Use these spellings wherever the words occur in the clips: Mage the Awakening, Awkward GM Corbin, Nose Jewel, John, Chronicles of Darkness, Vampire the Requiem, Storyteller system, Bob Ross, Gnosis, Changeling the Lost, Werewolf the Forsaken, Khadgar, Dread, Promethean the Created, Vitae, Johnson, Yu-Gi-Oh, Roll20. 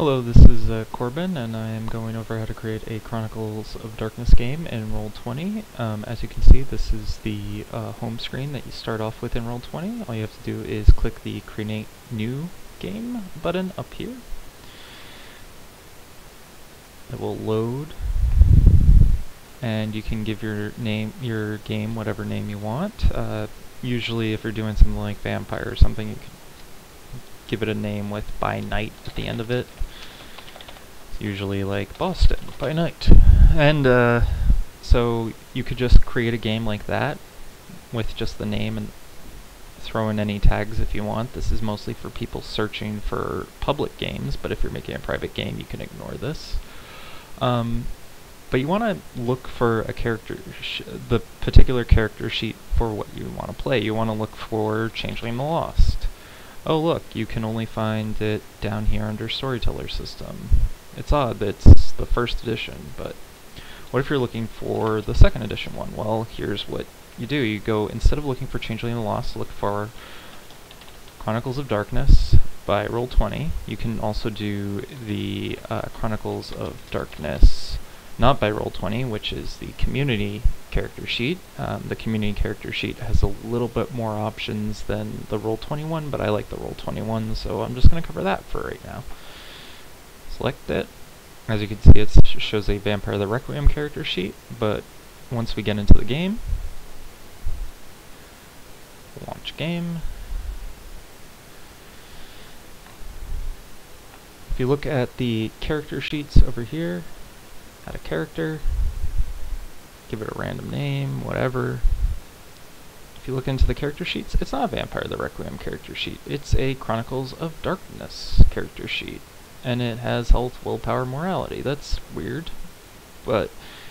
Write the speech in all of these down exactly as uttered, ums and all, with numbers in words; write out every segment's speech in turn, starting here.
Hello, this is uh, Corbin, and I am going over how to create a Chronicles of Darkness game in Roll twenty. Um, as you can see, this is the uh, home screen that you start off with in Roll twenty. All you have to do is click the Create New Game button up here. It will load, and you can give your name, your game, whatever name you want. Uh, usually, if you're doing something like Vampire or something, you can give it a name with By Night at the end of it. Usually like Boston by night. And uh, so you could just create a game like that with just the name and throw in any tags if you want. This is mostly for people searching for public games, but if you're making a private game, you can ignore this. Um, but you want to look for a character, sh the particular character sheet for what you want to play. You want to look for Changeling the Lost. Oh look, you can only find it down here under Storyteller System. It's odd that it's the first edition, but what if you're looking for the second edition one? Well, here's what you do. You go, instead of looking for Changeling the Lost, look for Chronicles of Darkness by Roll twenty. You can also do the uh, Chronicles of Darkness not by Roll twenty, which is the community character sheet. Um, the community character sheet has a little bit more options than the Roll twenty one, but I like the Roll twenty one, so I'm just going to cover that for right now. Select it. As you can see, it sh shows a Vampire the Requiem character sheet, but once we get into the game, launch game. If you look at the character sheets over here, add a character, give it a random name, whatever. If you look into the character sheets, it's not a Vampire the Requiem character sheet, it's a Chronicles of Darkness character sheet. And it has health, willpower, morality. That's weird, but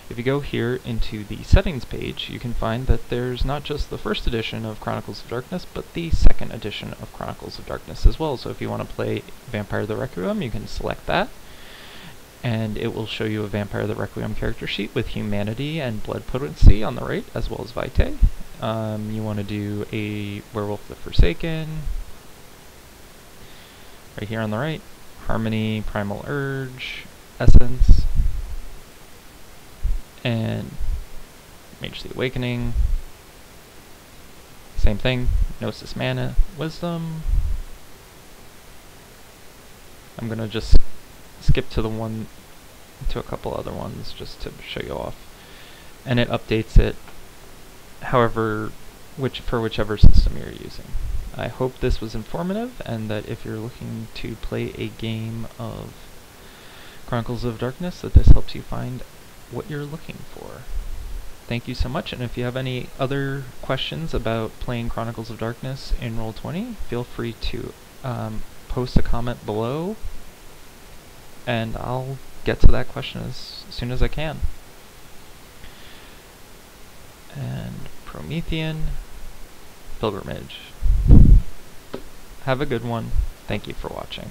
if you go here into the settings page, you can find that there's not just the first edition of Chronicles of Darkness, but the second edition of Chronicles of Darkness as well. So if you want to play Vampire the Requiem, you can select that, and it will show you a Vampire the Requiem character sheet with humanity and blood potency on the right, as well as vitae. Um, you want to do a Werewolf the Forsaken, right here on the right. Harmony, Primal Urge, Essence, and Mage the Awakening. Same thing, Gnosis, Mana, Wisdom. I'm going to just skip to the one, to a couple other ones just to show you off. And it updates it however, which for whichever system you're using. I hope this was informative, and that if you're looking to play a game of Chronicles of Darkness, that this helps you find what you're looking for. Thank you so much, and if you have any other questions about playing Chronicles of Darkness in Roll twenty, feel free to um, post a comment below, and I'll get to that question as soon as I can. And Promethean Pilgrimage. Have a good one. Thank you for watching.